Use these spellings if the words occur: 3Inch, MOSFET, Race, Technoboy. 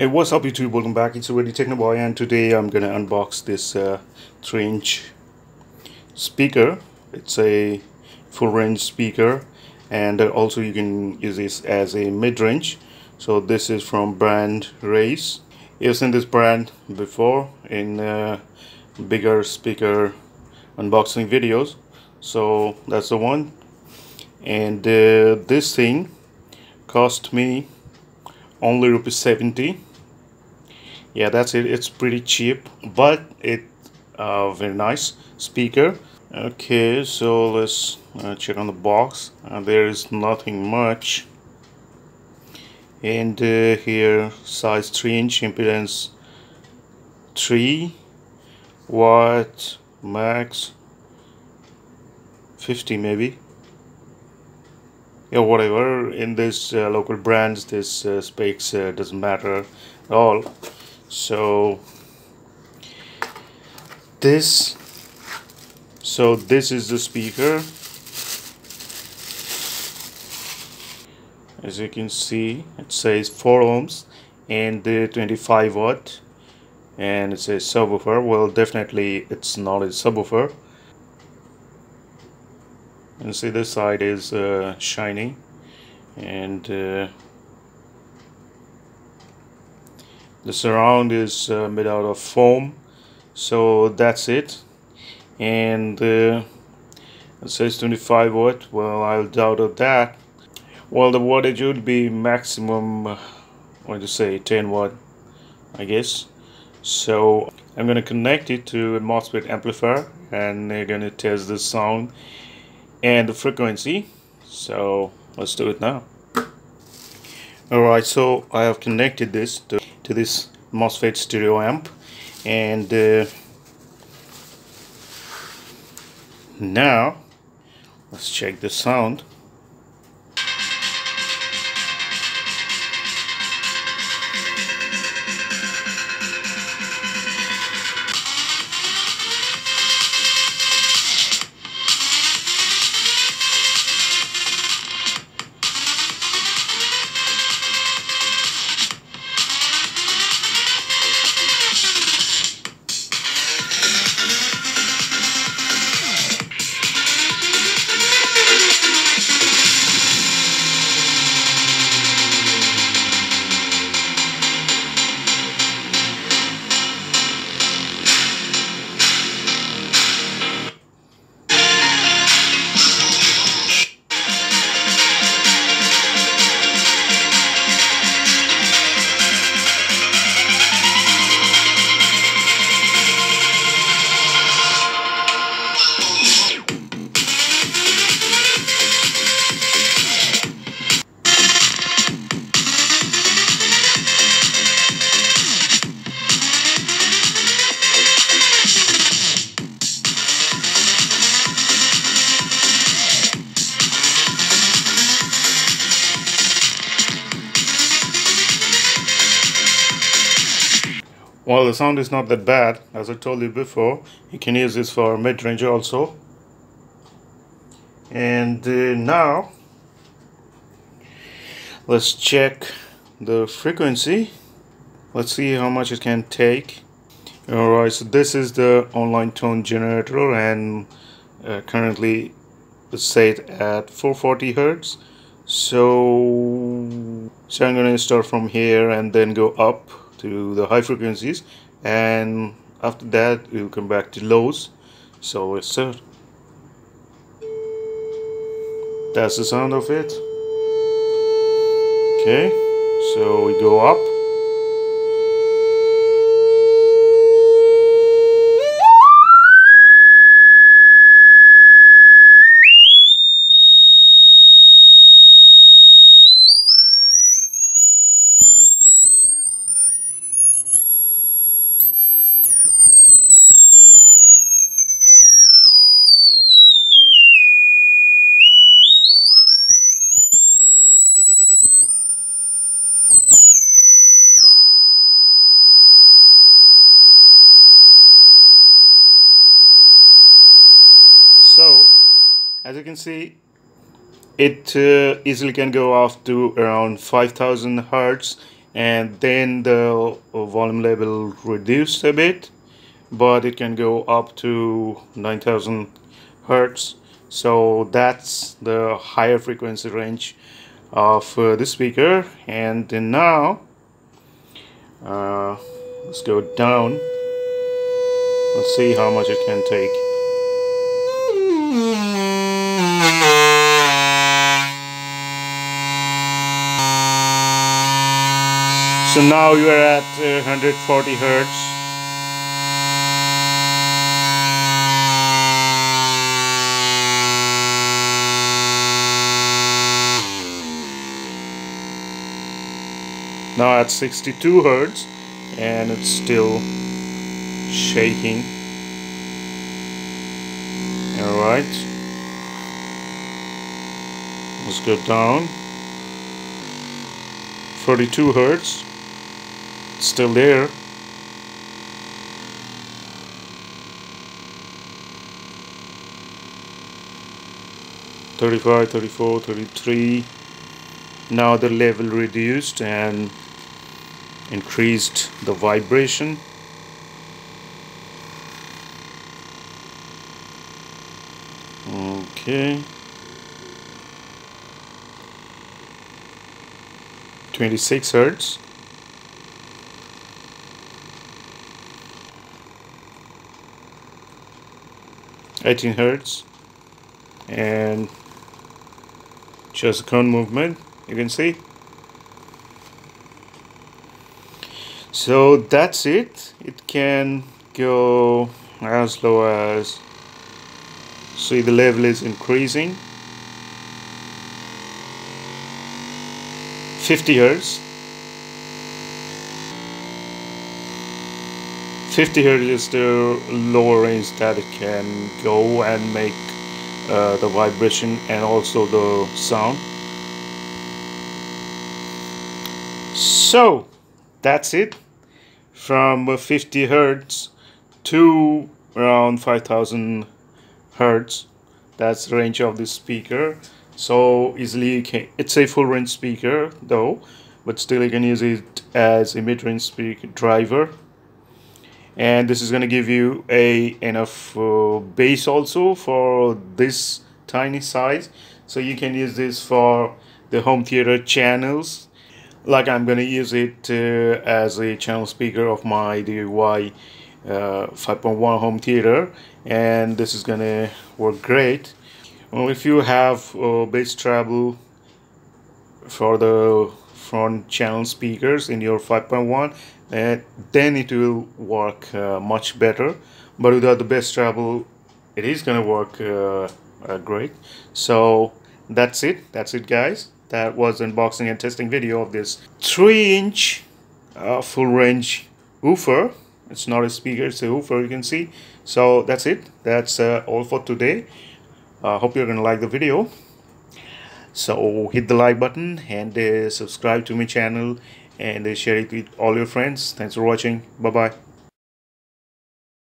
Hey, what's up YouTube, welcome back. It's already Technoboy, and today I'm gonna unbox this 3-inch speaker. It's a full range speaker, and also you can use this as a mid-range. So this is from brand Race. You've seen this brand before in bigger speaker unboxing videos, so that's the one. And this thing cost me only ₹70. Yeah, that's it. It's pretty cheap, but it's very nice speaker. Okay, so let's check on the box. There is nothing much, and here size 3-inch, impedance 3 watt, max 50 maybe. Yeah, whatever. In this local brands, this specs doesn't matter at all. So this is the speaker. As you can see, it says 4 ohms and 25 watt, and it says subwoofer. Well, definitely it's not a subwoofer. And see, this side is shiny, and the surround is made out of foam. So that's it. And it says 25 watt. Well, I'll doubt of that. Well, the wattage would be maximum, what to say, 10 watt, I guess. So I'm gonna connect it to a MOSFET amplifier, and they're gonna test the sound and the frequency. So let's do it now. Alright, so I have connected this to this MOSFET stereo amp, and now let's check the sound. Well, the sound is not that bad. As I told you before, you can use this for mid-range also. And now let's check the frequency. Let's see how much it can take. Alright, so this is the online tone generator, and currently it's set at 440 Hz. So I'm gonna start from here and then go up to the high frequencies, and after that we'll come back to lows. So let's start. That's the sound of it. Okay, so we go up. So, as you can see, it easily can go off to around 5000 Hz, and then the volume level reduced a bit, but it can go up to 9,000 Hertz. So that's the higher frequency range of this speaker. And then now let's go down. Let's see how much it can take. So now you are at 140 Hertz. Now at 62 Hertz and it's still shaking. Alright, let's go down. 42 Hertz, it's still there. $35, $34, $33. Now the level reduced and increased the vibration. Okay, 26 Hertz, 18 Hertz, and just a cone movement, you can see. So that's it. It can go as low as, see, the level is increasing. 50 Hertz. 50 Hertz is the lower range that it can go and make the vibration and also the sound. So that's it, from 50 Hertz to around 5,000 Hertz. That's the range of this speaker. So easily you can, it's a full range speaker though, but still you can use it as a mid-range speaker driver, and this is going to give you a enough bass also for this tiny size. So you can use this for the home theater channels. Like I'm going to use it as a channel speaker of my DIY 5.1 home theater, and this is going to work great. Well, if you have bass treble for the front channel speakers in your 5.1, then it will work much better. But without the bass treble, it is going to work great. So that's it. That's it, guys. That was unboxing and testing video of this 3-inch full range woofer. It's not a speaker, it's a woofer, you can see. So that's it. That's all for today. I hope you're gonna like the video. So hit the like button and subscribe to my channel and share it with all your friends. Thanks for watching. Bye bye.